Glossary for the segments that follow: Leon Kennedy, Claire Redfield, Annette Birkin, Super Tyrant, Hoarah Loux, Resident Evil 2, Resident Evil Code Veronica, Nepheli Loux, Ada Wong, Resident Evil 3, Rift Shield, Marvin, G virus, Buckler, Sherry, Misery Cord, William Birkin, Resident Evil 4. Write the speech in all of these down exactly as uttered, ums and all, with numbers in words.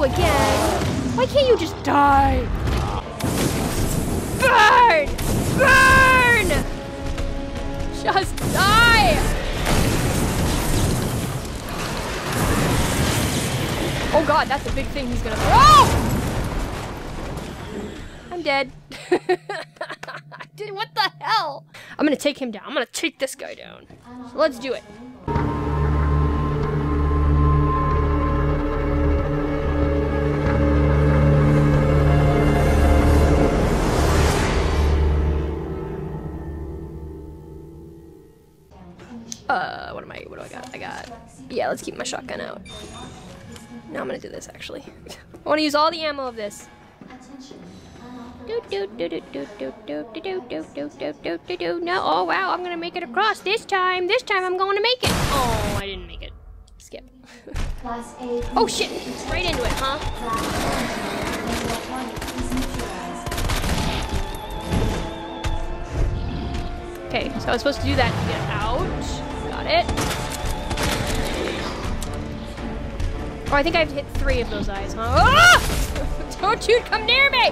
you again. Why can't you just die? Burn! Burn! Just die! Oh god, that's a big thing he's gonna throw. Oh! I'm dead. Dude, what the hell? I'm gonna take him down. I'm gonna take this guy down. So let's do it. Uh, what am I, what do I got? I got, yeah, let's keep my shotgun out. No, I'm gonna do this, actually. I wanna use all the ammo of this. No, oh wow, I'm gonna make it across this time. This time I'm gonna make it. Oh, I didn't make it. Skip. Oh shit, right into it, huh? Okay, so I was supposed to do that to get out. It. Oh, I think I've hit three of those eyes, huh? Ah! Don't you come near me!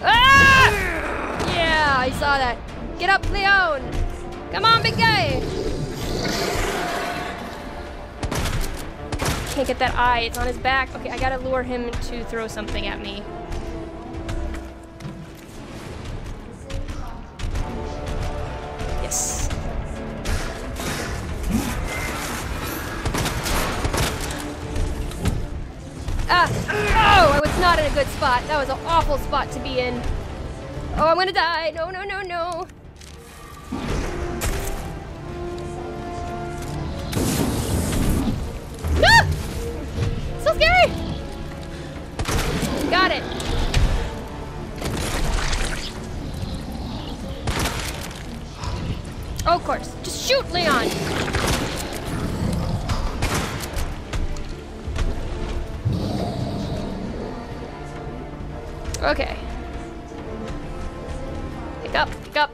Ah! Yeah, I saw that. Get up, Leon! Come on, big guy! Can't get that eye, it's on his back. Okay, I gotta lure him to throw something at me. Yes. Ah! Oh! I was not in a good spot. That was an awful spot to be in. Oh, I'm gonna die. No, no, no, no. Ah! So scary! Got it. Oh, of course. Just shoot, Leon! Okay. Pick up, pick up.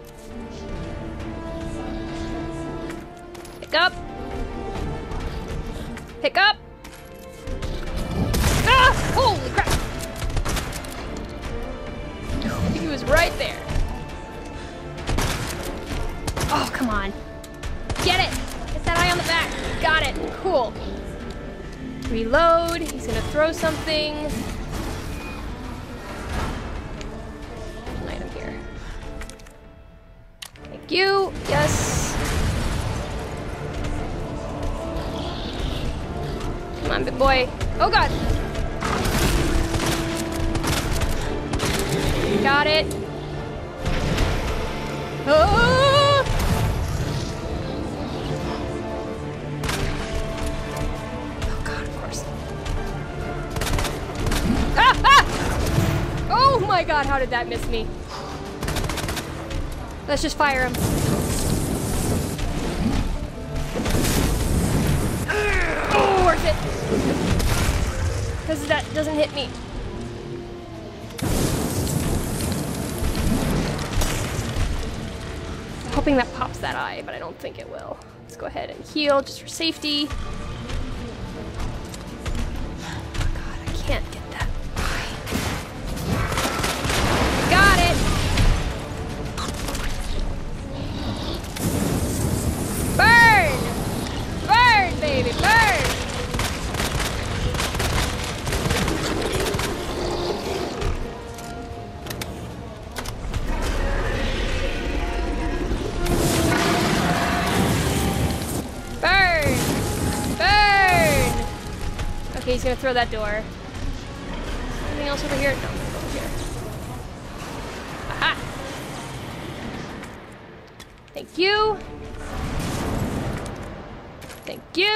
Pick up. Pick up. Ah! Holy crap! He was right there. Oh, come on. Get it! Get that eye on the back. Got it. Cool. Reload. He's gonna throw something. You, yes. Come on, big boy. Oh god. Got it. Oh. Oh god, of course. Ah, ah! Oh my god, how did that miss me? Let's just fire him. Oh, worth it. Because that doesn't hit me. I'm hoping that pops that eye, but I don't think it will. Let's go ahead and heal just for safety. Oh god, I can't get that eye. Got it. Baby, burn! Burn! Burn! Okay, he's gonna throw that door. Anything else over here? No, I'm gonna go over here. Aha! Thank you. Thank you.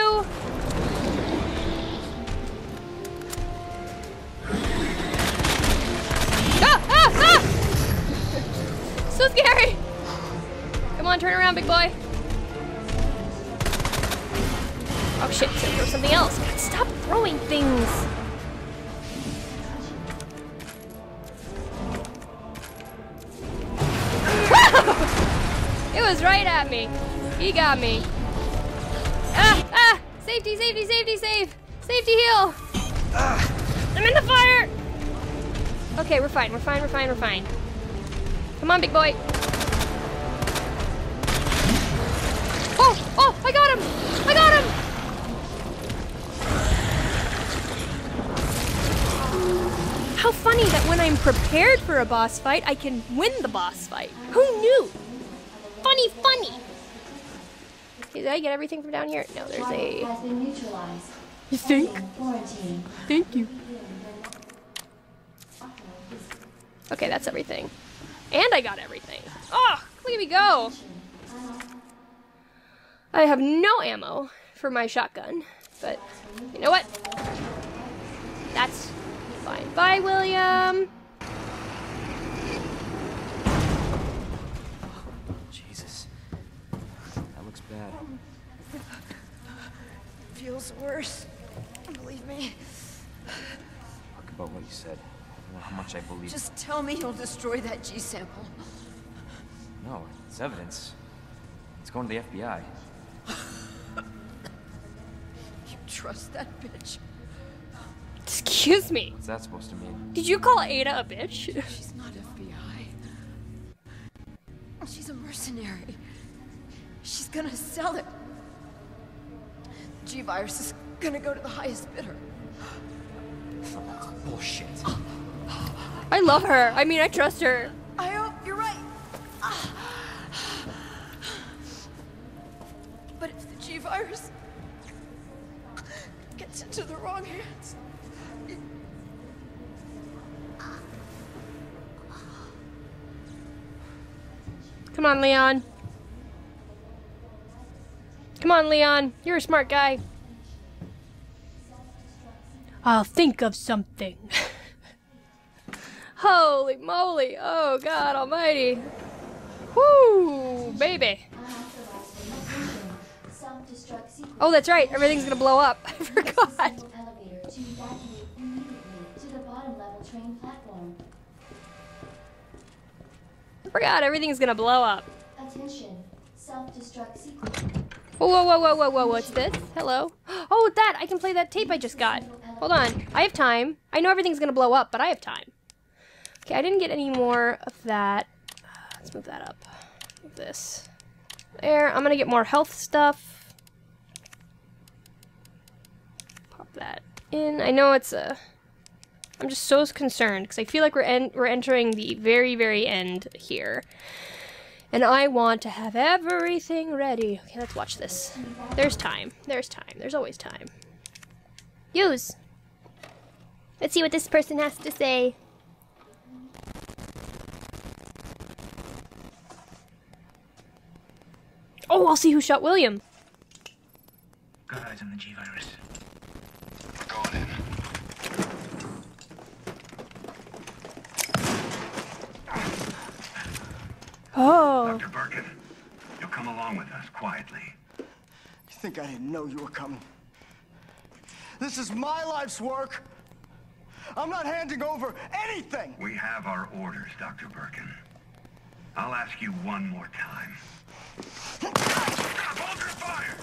Ah, ah, ah! So scary. Come on, turn around, big boy. Oh shit, so throw something else. God, stop throwing things. It was right at me. He got me. Ah, ah! Safety, safety, safety, save! Safety heal! Ugh. I'm in the fire! Okay, we're fine, we're fine, we're fine, we're fine. Come on, big boy. Oh! Oh! I got him! I got him! How funny that when I'm prepared for a boss fight, I can win the boss fight. Who knew? Funny, funny! Did I get everything from down here? No, there's a... You think? Thank you. Okay, that's everything. And I got everything. Oh, look at me go! I have no ammo for my shotgun, but you know what? That's fine. Bye, William! Jesus. That looks bad. Feels worse. Believe me. Talk about what you said. I don't know how much I believe. Just tell me you'll destroy that G sample. No, it's evidence. It's going to the F B I. You trust that bitch? Excuse me. What's that supposed to mean? Did you call Ada a bitch? She's not F B I. She's a mercenary. She's gonna sell it. The G virus is gonna go to the highest bidder. Bullshit. I love her. I mean, I trust her. I hope you're right. But if the G virus gets into the wrong hands. Come on, Leon. Come on, Leon. You're a smart guy. I'll think of something. Holy moly. Oh, God almighty. Whoo, baby. Oh, that's right. Everything's gonna blow up. I forgot. Forgot everything's gonna blow up. Attention, self-destruct sequence. Whoa, whoa, whoa, whoa, whoa, whoa! What's this? Hello. Oh, that! I can play that tape I just got. Hold on, I have time. I know everything's gonna blow up, but I have time. Okay, I didn't get any more of that. Let's move that up. Move this. There. I'm gonna get more health stuff. Pop that in. I know it's a. I'm just so concerned because I feel like we're en we're entering the very, very end here. And I want to have everything ready. Okay, let's watch this. There's time. There's time. There's always time. Use. Let's see what this person has to say. Oh, I'll see who shot William. Got eyes on the G virus. Going in. Oh. Doctor Birkin, you'll come along with us quietly. You think I didn't know you were coming? This is my life's work. I'm not handing over anything. We have our orders, Doctor Birkin. I'll ask you one more time. Hold your fire!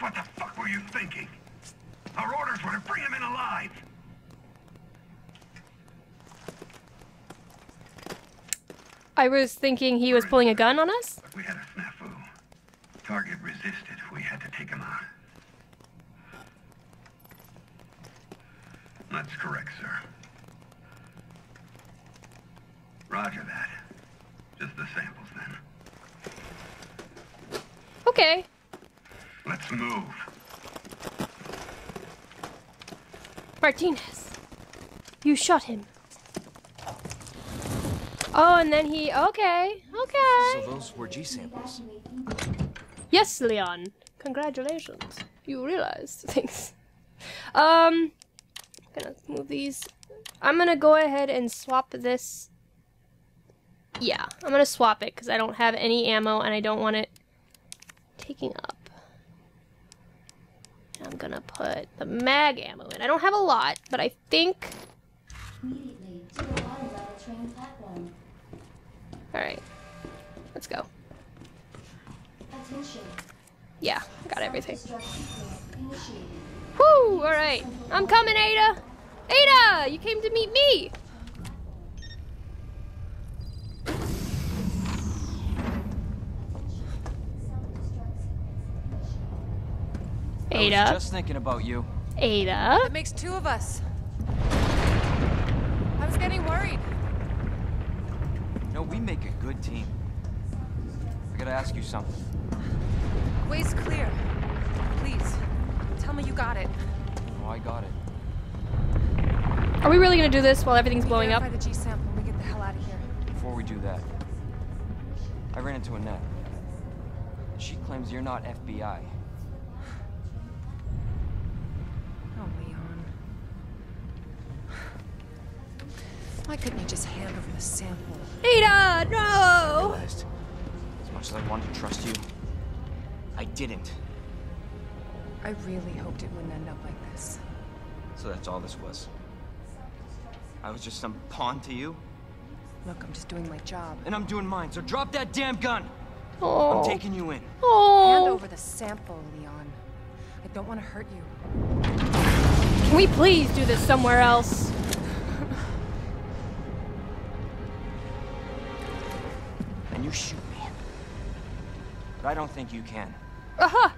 What the fuck were you thinking? Our orders were to bring him in alive. I was thinking he was pulling a gun on us? But we had a snafu. Target resisted. We had to take him out. That's correct, sir. Roger that. Just the samples, then. Okay. Let's move. Martinez, you shot him. Oh, and then he... Okay, okay. So those were G samples. Yes, Leon. Congratulations. You realized things. Um, I'm gonna move these. I'm gonna go ahead and swap this. Yeah, I'm gonna swap it because I don't have any ammo and I don't want it taking up. I'm gonna put the mag ammo in. I don't have a lot, but I think. Immediately to the bottom of the train platform. All right. Let's go. Attention. Yeah, got everything. Woo! Alright. I'm coming, Ada! Ada! You came to meet me! Ada. I was just thinking about you. Ada. That makes two of us. I was getting worried. You know, we make a good team. I gotta ask you something. Way's clear. Please, tell me you got it. Oh, I got it. Are we really gonna do this while everything's blowing up? Verify the G sample when we get the hell out of here. Before we do that, I ran into Annette. She claims you're not F B I. Why couldn't you just hand over the sample? Ada, no! I realized, as much as I wanted to trust you, I didn't. I really hoped it wouldn't end up like this. So that's all this was? I was just some pawn to you? Look, I'm just doing my job. And I'm doing mine, so drop that damn gun! Oh. I'm taking you in. Oh. Hand over the sample, Leon. I don't want to hurt you. Can we please do this somewhere else? And you shoot me. But I don't think you can. Aha!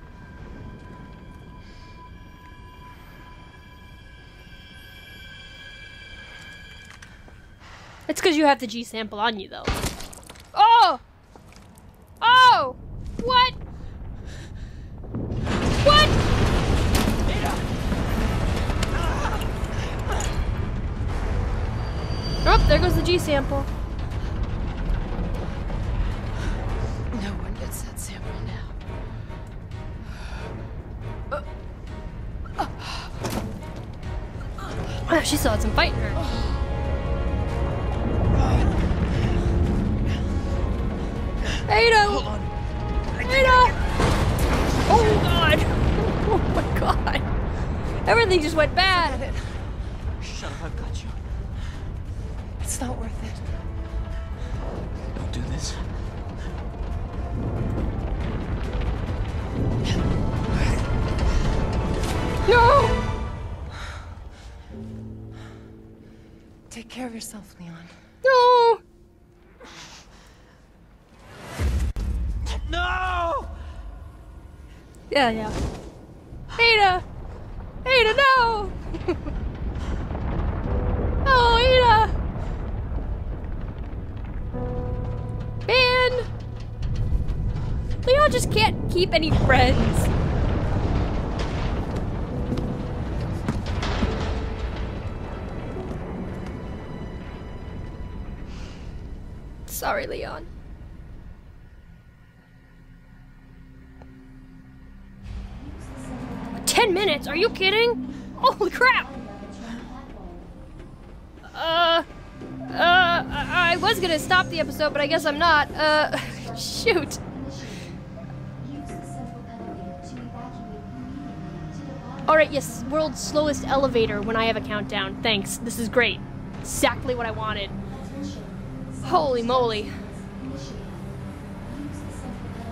It's because you have the G sample on you, though. Oh! Oh! What? What? Oh, there goes the G sample. Oh, she still had some fight in her. Ada! Hold on. Ada! Oh god! Oh my god! Everything just went bad! Shut up, I've got you. It's not worth it. Don't do this. No! Take care of yourself, Leon. No! No! Yeah, yeah. Ada! Ada, no! Oh, Ada! Man! Leon just can't keep any friends. Sorry, Leon. Ten minutes? Are you kidding? Holy crap! Uh, uh, I was gonna stop the episode, but I guess I'm not. Uh, shoot. Alright, yes, world's slowest elevator when I have a countdown. Thanks, this is great. Exactly what I wanted. Holy moly.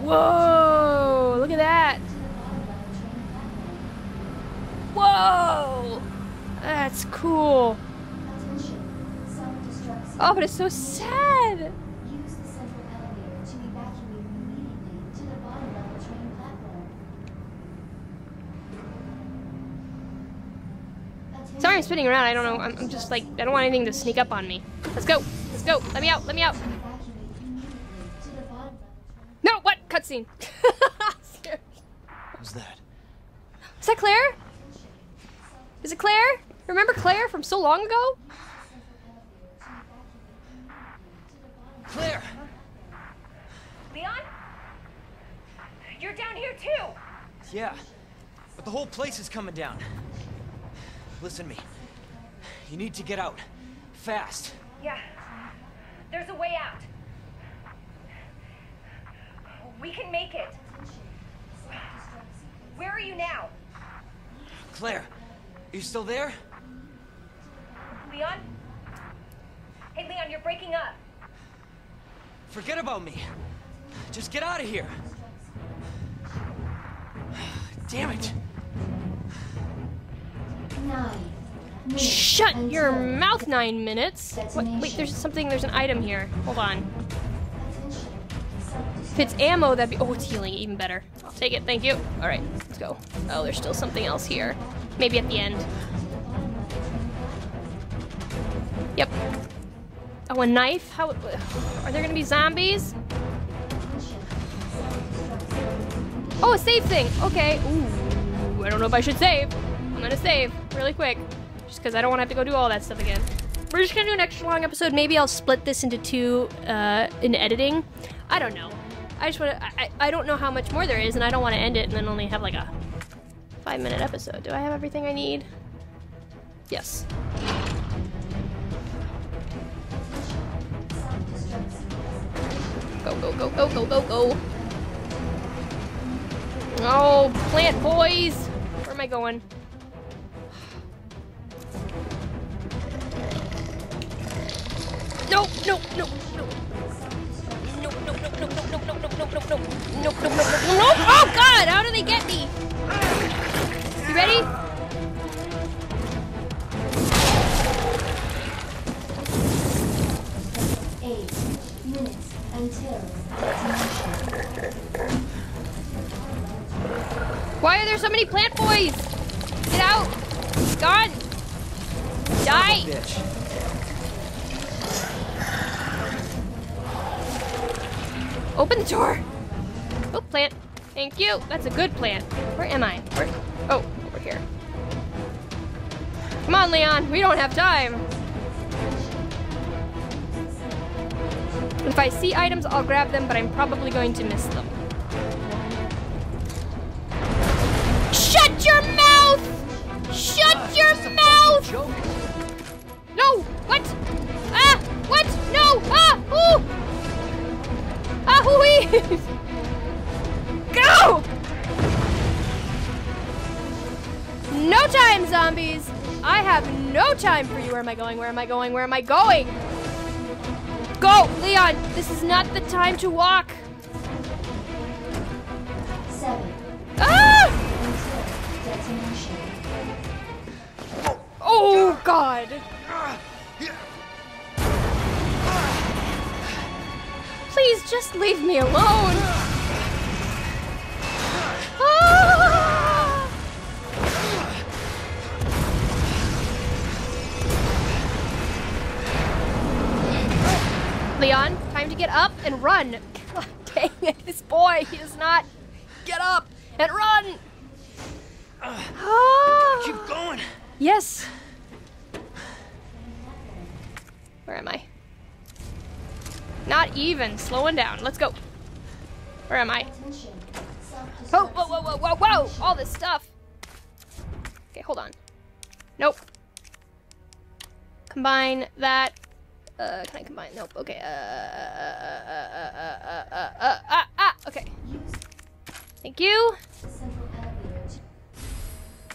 Whoa, look at that. Whoa, that's cool. Oh, but it's so sad. Sorry I'm spinning around, I don't know, I'm, I'm just like, I don't want anything to sneak up on me. Let's go. Go, let me out, let me out. No, what? Cutscene. Who's that? Is that Claire? Is it Claire? Remember Claire from so long ago? Claire! Leon? You're down here too! Yeah, but the whole place is coming down. Listen to me. You need to get out. Fast. Yeah. There's a way out. We can make it. Where are you now? Claire, are you still there? Leon? Hey, Leon, you're breaking up. Forget about me. Just get out of here. Damn it. Nine Shut your mouth, nine minutes. What? Wait, there's something, there's an item here. Hold on. If it's ammo, that'd be, oh, it's healing, even better. I'll take it, thank you. All right, let's go. Oh, there's still something else here. Maybe at the end. Yep. Oh, a knife? How, are there gonna be zombies? Oh, a save thing, okay. Ooh, I don't know if I should save. I'm gonna save really quick, just because I don't wanna have to go do all that stuff again. We're just gonna do an extra long episode. Maybe I'll split this into two uh, in editing. I don't know. I just wanna, I, I don't know how much more there is, and I don't wanna end it and then only have like a five minute episode. Do I have everything I need? Yes. Go, go, go, go, go, go, go. Oh, plant boys! Where am I going? No, no, no, no. No, no, no, no, no, no, no, no, no, no, no, no, no, no, no, oh God, how do they get me? You ready? Eight minutes until detonation. Why are there so many plant boys? Get out! God! Die! Bitch. Open the door. Oh, plant. Thank you. That's a good plant. Where am I? Where? Oh, over here. Come on, Leon. We don't have time. If I see items, I'll grab them, but I'm probably going to miss them. Shut your mouth! Shut your mouth! No! What? Ah! What? No! Ah! Ooh! Go! No time, zombies! I have no time for you. Where am I going? Where am I going? Where am I going? Go, Leon! This is not the time to walk! Seven. Ah! Oh, God! Please just leave me alone. Ah! Leon, time to get up and run. God dang it, this boy, he does not get up and run. Ah. Keep going. Yes. Where am I? Not even slowing down. Let's go. Where am I? Whoa, whoa, whoa, whoa, whoa, whoa! All this stuff. Okay, hold on. Nope. Combine that. Uh, can I combine? Nope. Okay. Uh, uh, uh, uh, uh, uh, uh, ah. Okay. Thank you.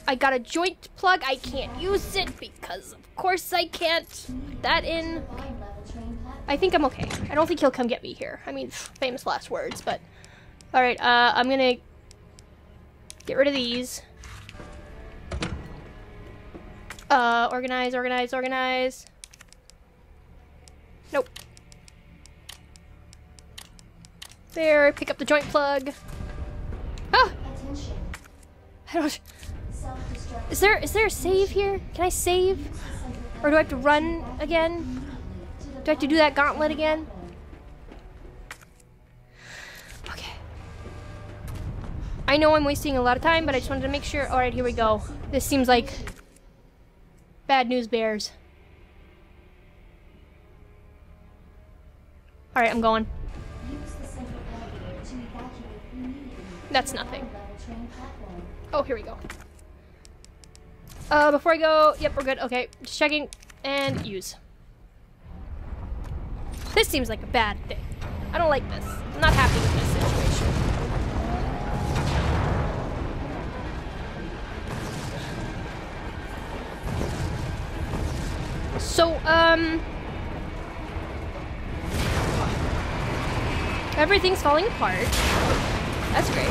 I got a joint plug. I can't use it because, of course, I can't. Put that in. Okay. I think I'm okay. I don't think he'll come get me here. I mean, famous last words, but... Alright, uh, I'm gonna... get rid of these. Uh, organize, organize, organize. Nope. There, pick up the joint plug. Ah! I don't... Is there, is there a save here? Can I save? Or do I have to run again? Do I have to do that gauntlet again? Okay. I know I'm wasting a lot of time, but I just wanted to make sure. All right, here we go. This seems like bad news bears. All right, I'm going. That's nothing. Oh, here we go. Uh, before I go, yep, we're good. Okay, just checking and use. This seems like a bad thing. I don't like this. I'm not happy with this situation. So, um... I Everything's falling apart. That's great.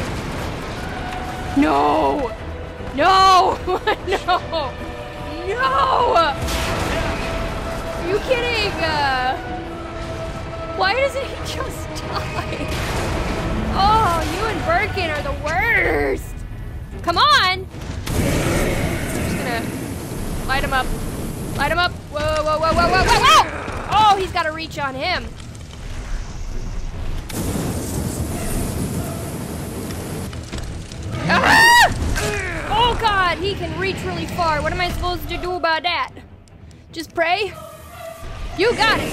No! No! No! No! Are you kidding? Uh, why doesn't he just die? Oh, you and Birkin are the worst! Come on! I'm just gonna light him up. Light him up! Whoa, whoa, whoa, whoa, whoa, whoa, whoa! Oh, he's got a reach on him. Ah! Oh God, he can reach really far. What am I supposed to do about that? Just pray? You got it.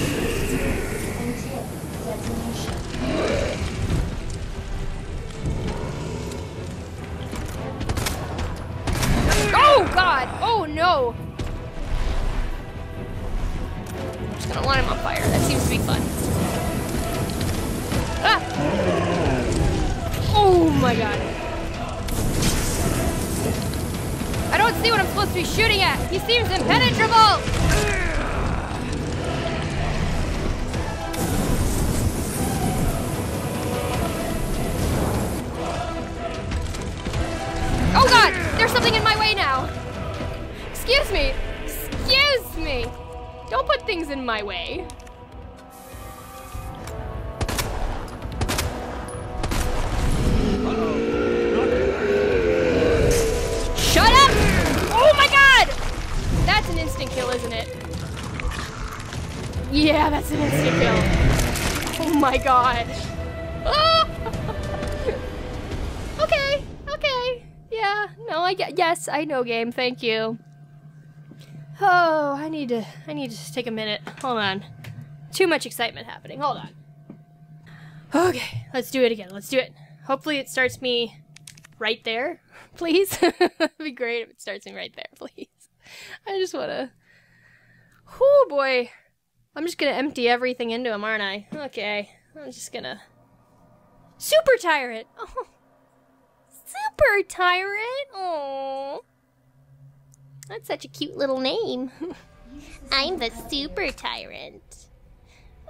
Oh God, oh no. I'm just gonna line him on fire. That seems to be fun. Ah! Oh my God. I don't see what I'm supposed to be shooting at. He seems impenetrable. Oh God, there's something in my way now. Excuse me, excuse me. Don't put things in my way. That's an instant kill, isn't it? Yeah, that's an instant kill. Oh my God. Oh. Okay, okay. Yeah, no, I get, yes, I know game, thank you. Oh, I need to, I need to just take a minute. Hold on. Too much excitement happening, hold on. Okay, let's do it again, let's do it. Hopefully it starts me right there, please. That'd be great if it starts me right there, please. I just wanna. Oh boy. I'm just gonna empty everything into him, aren't I? Okay. I'm just gonna. Super Tyrant! Oh. Super Tyrant! Oh. That's such a cute little name. I'm the Super Tyrant.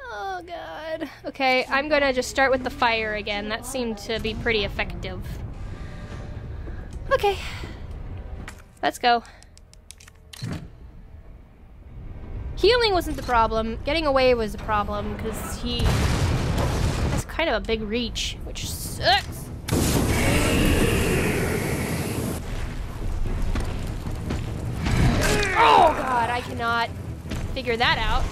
Oh God. Okay, I'm gonna just start with the fire again. That seemed to be pretty effective. Okay. Let's go. Healing wasn't the problem. Getting away was the problem because he has kind of a big reach, which sucks. Oh God, I cannot figure that out.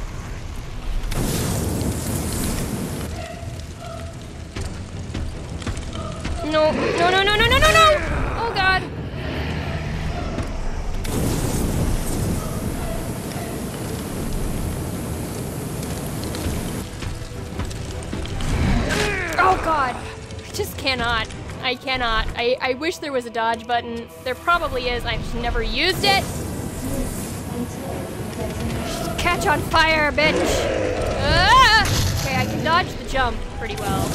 No, no, no, no, no, no, no, no! Oh God. Oh God, I just cannot. I cannot. I, I wish there was a dodge button. There probably is, I've just never used it. Just catch on fire, bitch. Ah! Okay, I can dodge the jump pretty well.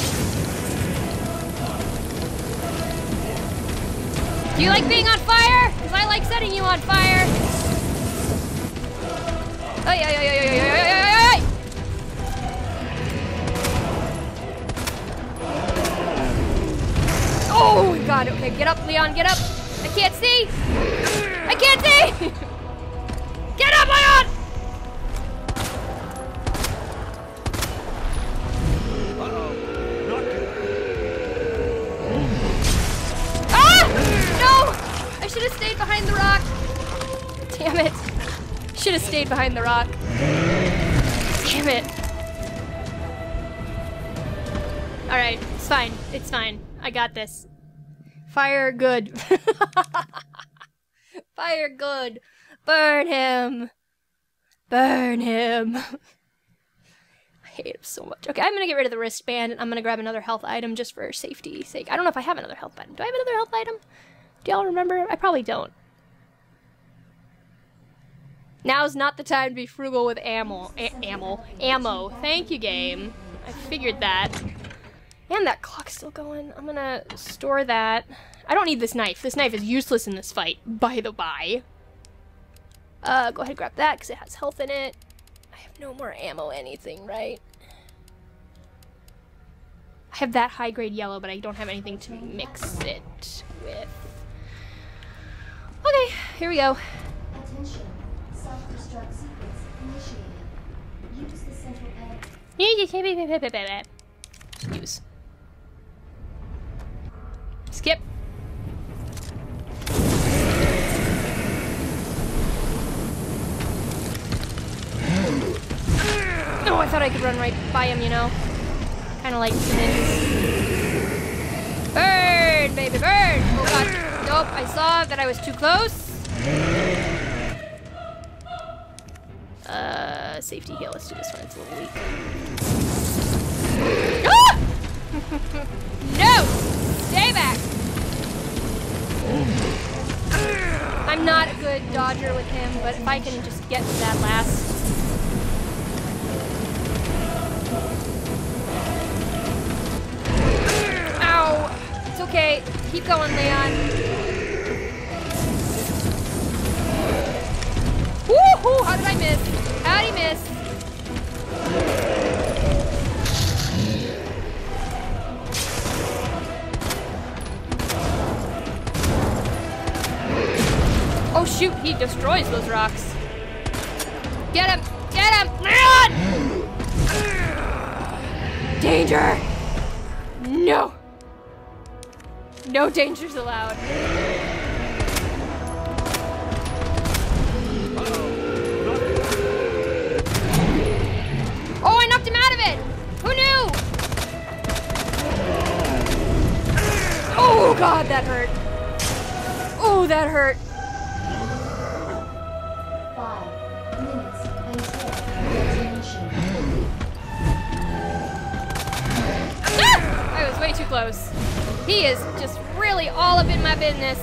Do you like being on fire? Because I like setting you on fire. Ay, ay, ay, ay, ay, ay, ay, ay. Oh God, okay, get up, Leon, get up. I can't see. I can't see. Get up, Leon! Ah! No! I should have stayed behind the rock. Damn it. Should have stayed behind the rock. Damn it. All right, it's fine, it's fine. I got this. Fire good. Fire good. Burn him. Burn him. I hate him so much. Okay, I'm gonna get rid of the wristband and I'm gonna grab another health item just for safety's sake. I don't know if I have another health item. Do I have another health item? Do y'all remember? I probably don't. Now's not the time to be frugal with ammo. A- ammo. Ammo. Thank you, game. I figured that. And that clock's still going. I'm gonna store that. I don't need this knife. This knife is useless in this fight, by the by. Uh, go ahead and grab that, because it has health in it. I have no more ammo anything, right? I have that high-grade yellow, but I don't have anything to mix it with. Okay, here we go. Attention. Self-destruct sequence initiated. Use the central pad. Use. Skip. Oh, I thought I could run right by him, you know? Kind of like ninjas. Bird, baby, bird! Oh god. Nope, I saw that I was too close. Uh, safety heal. Let's do this one. It's a little weak. Ah! No! Stay back! I'm not a good dodger with him, but if I can just get to that last... Ow! It's okay. Keep going, Leon. Woohoo! How did I miss? How did he miss? Oh shoot! He destroys those rocks. Get him! Get him! Leon! Danger! No! No dangers allowed. Oh, I knocked him out of it! Who knew? Oh god, that hurt. Oh, that hurt. Ah! I was way too close. He is just really all up in my business.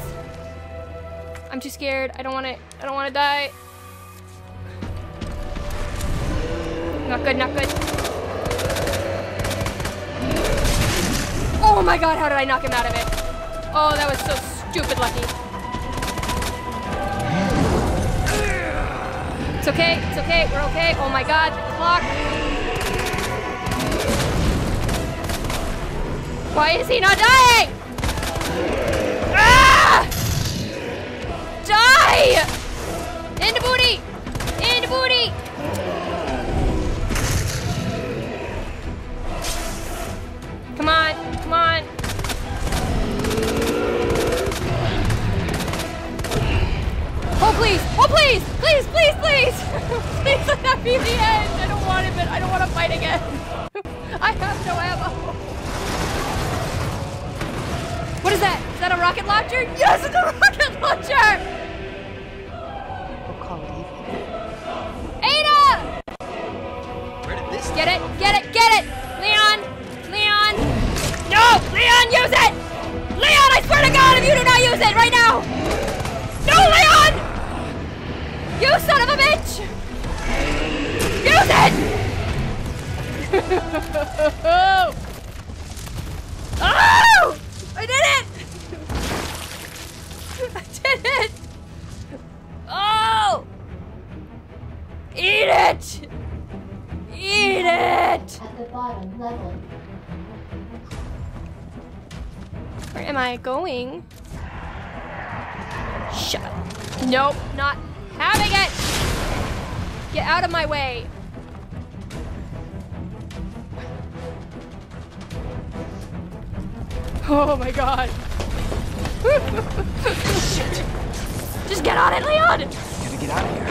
I'm too scared. I don't want to. I don't want to die. Not good. Not good. Oh my god! How did I knock him out of it? Oh, that was so stupid lucky. It's okay. It's okay. We're okay. Oh my god! The clock. Why is he not dying? Ah! Die! In the booty! In the booty! Come on, come on. Oh please, oh please, please, please, please! Please let that be the end! I don't want it, but I don't want to fight again. I have no ammo. What is that? Is that a rocket launcher? Yes, it's a rocket launcher! We'll call it even. Ada! Where did this get it, get it, get it! Leon! Leon! No! Leon, use it! Leon, I swear to God, if you do not use it right now! No, Leon! You son of a bitch! Use it! Oh! I did it! I did it! Oh! Eat it! Eat it! At the bottom level. Where am I going? Shut up. Nope, not having it! Get out of my way! Oh my god. Shit. Just get on it, Leon! Gotta get out of here.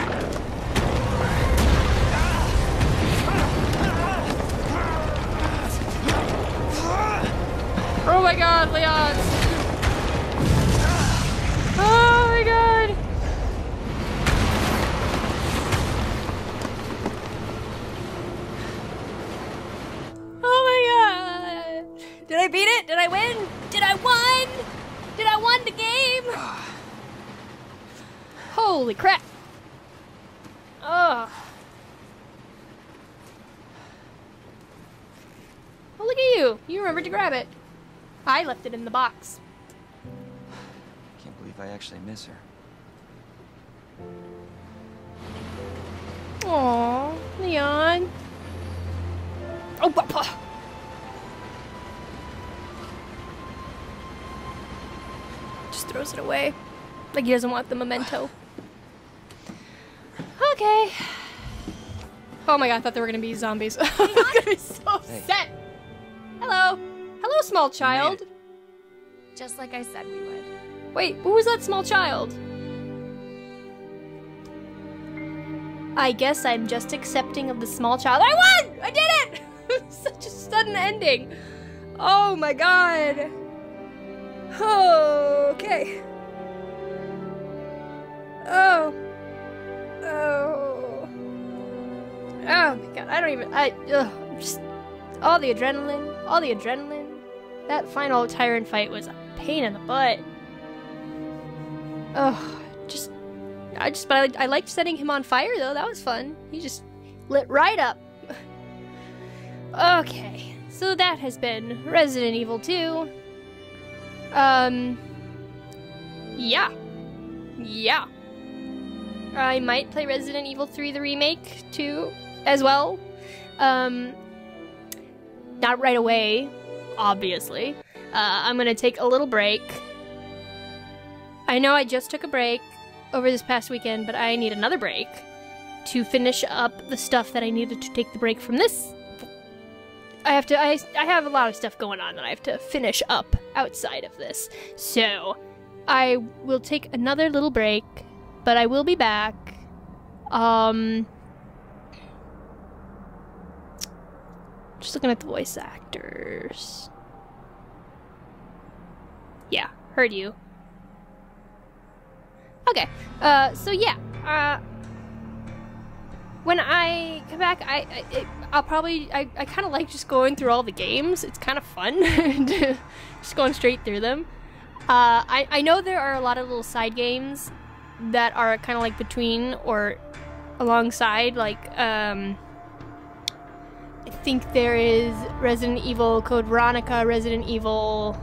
Oh my god, Leon. Oh my god. Oh my god. Did I beat it? Did I win? Did I win? Did I win the game? Holy crap. Oh. Well, look at you. You remembered to grab it. I left it in the box. I can't believe I actually miss her. Aw, Leon. Oh, papa. Just throws it away. Like he doesn't want the memento. Okay. Oh my god, I thought there were gonna be zombies. I'm gonna be so upset. Hey. Hello. Hello, small child. Just like I said we would. Wait, who was that small child? I guess I'm just accepting of the small child. I won! I did it! Such a sudden ending. Oh my god. Oh, okay. Oh. Oh. Oh my god, I don't even, I, ugh, just, all the adrenaline, all the adrenaline. That final tyrant fight was a pain in the butt. Oh, just, I just, but I, I liked setting him on fire though, that was fun. He just lit right up. Okay, so that has been Resident Evil two. Um, yeah. Yeah. I might play Resident Evil three the remake too, as well. Um, not right away, obviously. Uh, I'm gonna take a little break. I know I just took a break over this past weekend, but I need another break to finish up the stuff that I needed to take the break from this. I have to, I, I have a lot of stuff going on that I have to finish up outside of this. So, I will take another little break, but I will be back. Um, just looking at the voice actors. Yeah, heard you. Okay, uh, so yeah, uh, when I come back, I, I it, I'll probably, I, I kind of like just going through all the games. It's kind of fun, just going straight through them. Uh, I, I know there are a lot of little side games that are kind of like between or alongside, like, um, I think there is Resident Evil Code Veronica, Resident Evil,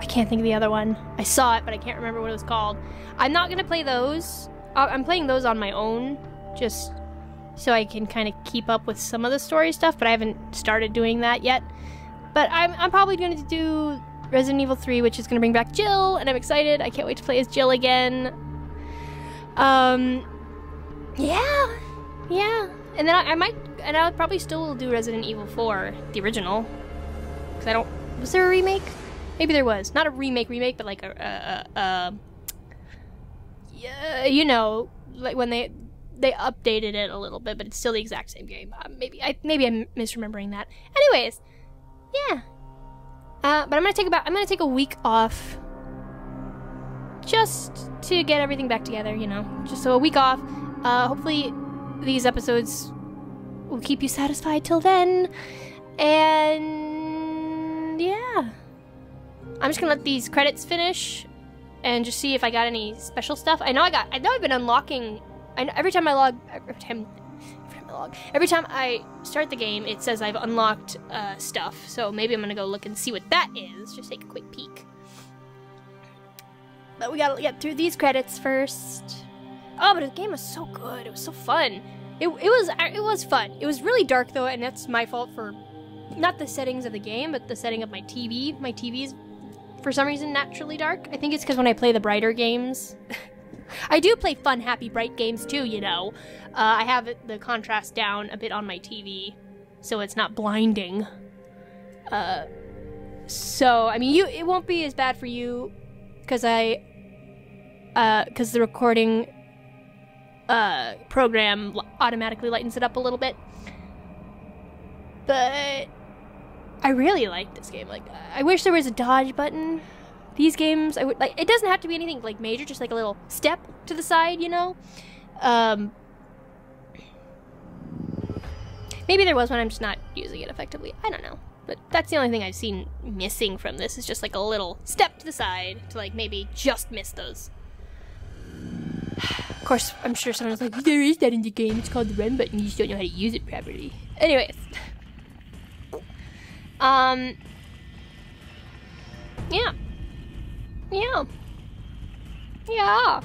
I can't think of the other one. I saw it, but I can't remember what it was called. I'm not gonna play those. I'm playing those on my own, just so I can kind of keep up with some of the story stuff, but I haven't started doing that yet. But I'm, I'm probably gonna do Resident Evil three, which is gonna bring back Jill, and I'm excited. I can't wait to play as Jill again. Um, yeah, yeah. And then I, I might, and I'll probably still do Resident Evil four, the original. Cause I don't, was there a remake? Maybe there was. Not a remake remake, but like a, a, a, a yeah, you know, like when they they updated it a little bit, but it's still the exact same game. Uh, maybe I maybe I'm misremembering that. Anyways, yeah. Uh, but I'm gonna take about I'm gonna take a week off, just to get everything back together. You know, just so a week off. Uh, hopefully, these episodes will keep you satisfied till then. And yeah. I'm just gonna let these credits finish and just see if I got any special stuff. I know I got, I know I've been unlocking, I know every time I log, every time, every time I log, every time I start the game, it says I've unlocked uh, stuff. So maybe I'm gonna go look and see what that is. Just take a quick peek. But we gotta get through these credits first. Oh, but the game was so good. It was so fun. It, it was, it was fun. It was really dark though, and that's my fault for not the settings of the game, but the setting of my T V. My T V's for some reason naturally dark. I think it's because when I play the brighter games, I do play fun, happy, bright games too, you know. Uh, I have the contrast down a bit on my T V, so it's not blinding. Uh, so, I mean, you it won't be as bad for you because I, uh, because the recording uh, program automatically lightens it up a little bit. But I really like this game. Like, I wish there was a dodge button. These games, I would like. It doesn't have to be anything like major, just like a little step to the side, you know. Um, maybe there was one. I'm just not using it effectively. I don't know. But that's the only thing I've seen missing from this is just like a little step to the side to like maybe just miss those. Of course, I'm sure someone's like, there is that in the game. It's called the run button. You just don't know how to use it properly. Anyways. Um, yeah, yeah, yeah.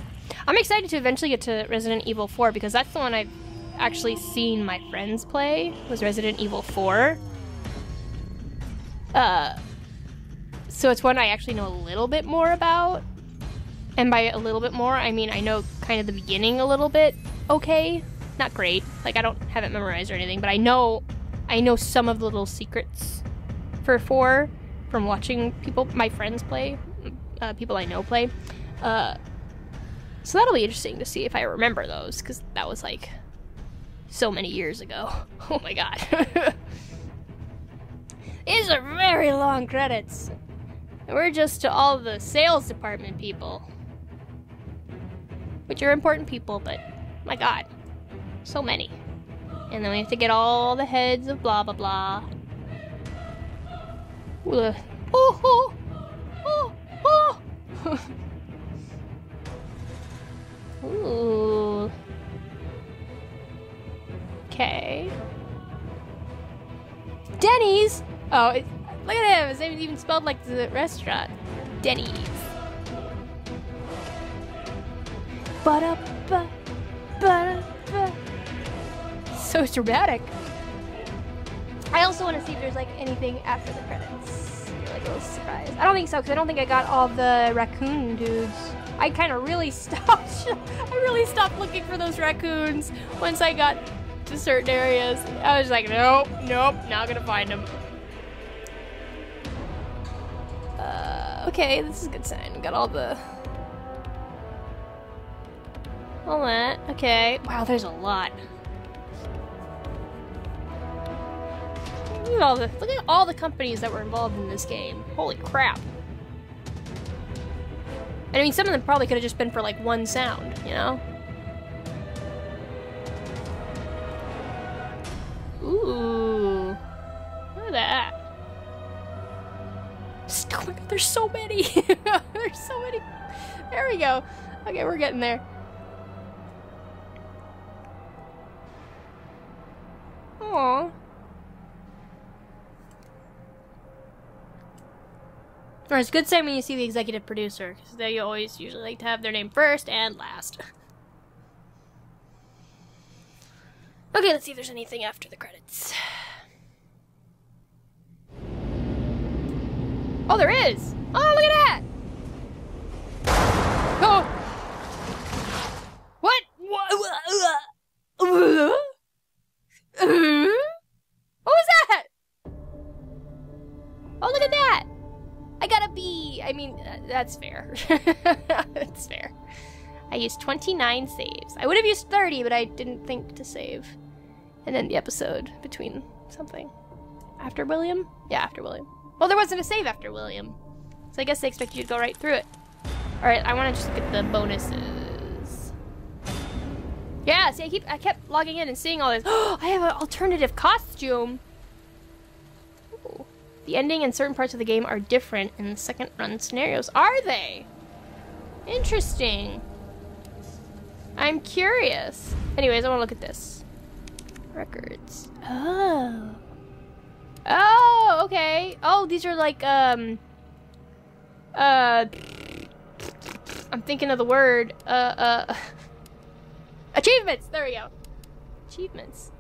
I'm excited to eventually get to Resident Evil four because that's the one I've actually seen my friends play was Resident Evil four. Uh, So it's one I actually know a little bit more about. And by a little bit more, I mean I know kind of the beginning a little bit okay. Not great. Like, I don't have it memorized or anything, but I know I know some of the little secrets for four from watching people, my friends play, uh, people I know play. Uh, so that'll be interesting to see if I remember those, because that was, like, so many years ago. Oh my god. These are very long credits. We're just to all the sales department people. Which are important people, but my god. So many. And then we have to get all the heads of blah blah blah. Ooh, oh, oh, oh. Ooh. Okay. Denny's! Oh, it, look at him. It's even spelled like the restaurant. Denny's. Ba-da-ba, ba da ba. So dramatic. I also want to see if there's like anything after the credits. Like a little surprise. I don't think so, because I don't think I got all the raccoon dudes. I kind of really stopped. I really stopped looking for those raccoons once I got to certain areas. I was like, nope, nope, not gonna find them. Uh, okay, this is a good sign. We got all the, all that. Okay. Wow, there's a lot. Look at all the, look at all the companies that were involved in this game. Holy crap! And I mean, some of them probably could have just been for like one sound, you know? Ooh, look at that. Oh my god, there's so many. There's so many. There we go. Okay, we're getting there. Aww. Or it's a good sign when you see the executive producer, because they always usually like to have their name first and last. Okay, let's see if there's anything after the credits. Oh, there is! Oh, look at that! Oh! What? What was that? Oh, look at that! I got a B! I mean, that's fair. That's fair. I used twenty-nine saves. I would have used thirty, but I didn't think to save. And then the episode between something. After William? Yeah, after William. Well, there wasn't a save after William. So I guess they expect you to go right through it. Alright, I want to just look at the bonuses. Yeah, see, I, keep, I kept logging in and seeing all this. Oh, I have an alternative costume! Ooh. The ending and certain parts of the game are different in the second run scenarios. Are they? Interesting. I'm curious. Anyways, I want to look at this. Records. Oh. Oh, okay. Oh, these are like, um, uh, I'm thinking of the word, uh, uh, achievements. There we go. Achievements.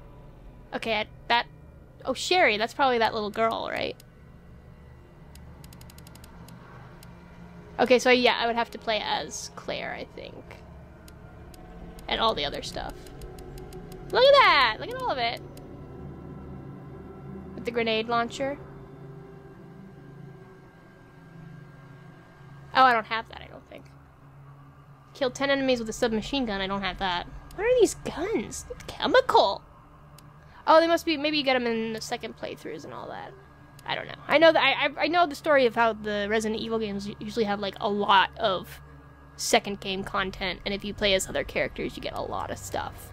Okay, that, oh, Sherry, that's probably that little girl, right? Okay, so yeah, I would have to play as Claire, I think. And all the other stuff. Look at that! Look at all of it. The grenade launcher. Oh, I don't have that, I don't think. Killed ten enemies with a submachine gun, I don't have that. What are these guns? It's chemical! Oh, they must be, maybe you get them in the second playthroughs and all that. I don't know. I know that I, I know the story of how the Resident Evil games usually have like a lot of second game content, and if you play as other characters, you get a lot of stuff.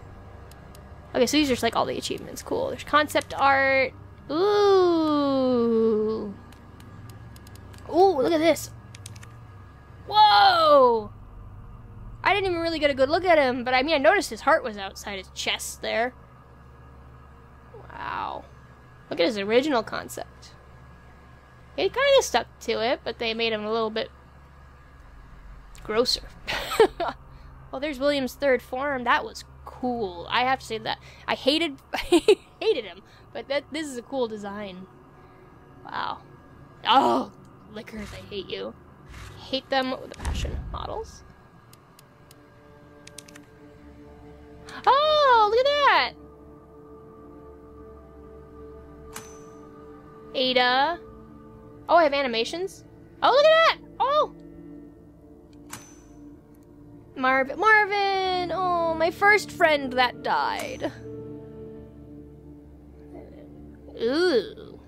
Okay, so these are just like all the achievements. Cool. There's concept art. Ooh. Ooh, look at this. Whoa! I didn't even really get a good look at him, but I mean, I noticed his heart was outside his chest there. Wow. Look at his original concept. It kind of stuck to it, but they made him a little bit grosser. Well, there's William's third form. That was cool. I have to say that. I hated I hated him. But that, this is a cool design. Wow. Oh, Liquors, I hate you. Hate them with a passion. Models. Oh, look at that! Ada. Oh, I have animations. Oh, look at that! Oh! Marvin. Marvin! Oh, my first friend that died. Ooh.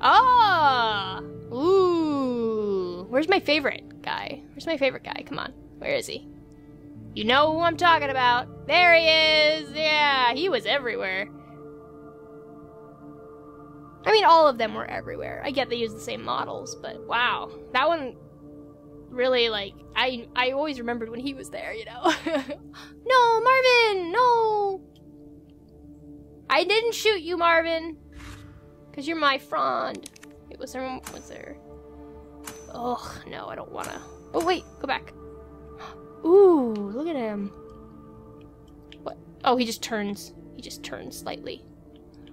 Ah! Ooh. Where's my favorite guy? Where's my favorite guy? Come on. Where is he? You know who I'm talking about. There he is! Yeah, he was everywhere. I mean, all of them were everywhere. I get they use the same models, but wow. That one really, like, I I always remembered when he was there, you know? No, Marvin! No! I didn't shoot you, Marvin! Because you're my frond. Wait, was there... was there... Ugh, no, I don't want to... Oh, wait, go back. Ooh, look at him. What? Oh, he just turns. He just turns slightly.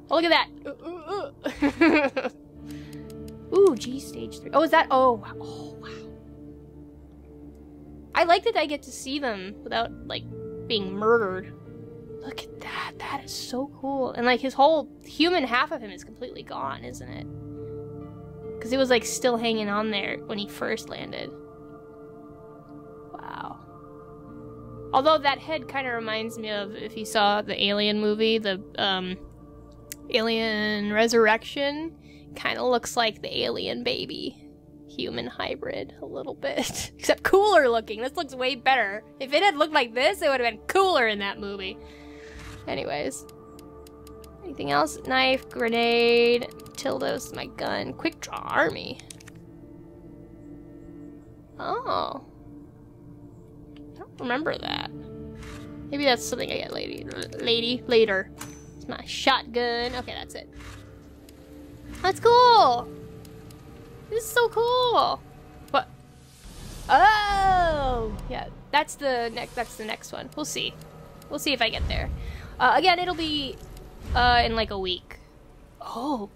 Oh, look at that. Ooh, ooh, ooh. Ooh, G stage three. Oh, is that? Oh, wow. Oh, wow. I like that I get to see them without, like, being murdered. Look at that. That is so cool. And, like, his whole human half of him is completely gone, isn't it? Because it was, like, still hanging on there when he first landed. Wow. Although that head kind of reminds me of, if you saw the Alien movie, the, um... Alien Resurrection, kind of looks like the alien baby human hybrid a little bit, except cooler looking. This looks way better. If it had looked like this, it would have been cooler in that movie. Anyways, anything else? Knife, grenade, Tildos, my gun, quick draw army. Oh, I don't remember that. Maybe that's something I get lady, lady later. My shotgun. Okay, that's it. That's cool. This is so cool. What? Oh, yeah. That's the next. That's the next one. We'll see. We'll see if I get there. Uh, again, it'll be uh, in like a week. Oh.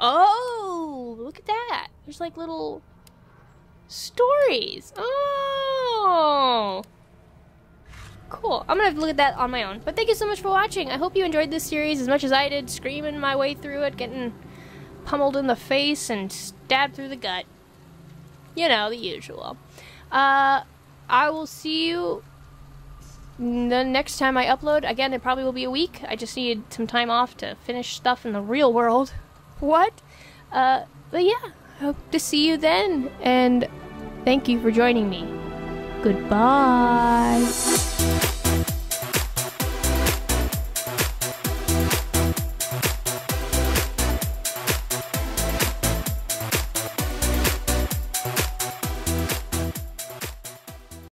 Oh, look at that. There's like little stories. Oh. Cool. I'm gonna have to look at that on my own. But thank you so much for watching. I hope you enjoyed this series as much as I did, screaming my way through it, getting pummeled in the face and stabbed through the gut. You know, the usual. Uh, I will see you the next time I upload. Again, it probably will be a week. I just need some time off to finish stuff in the real world. What? Uh, but yeah, hope to see you then. And thank you for joining me. Goodbye.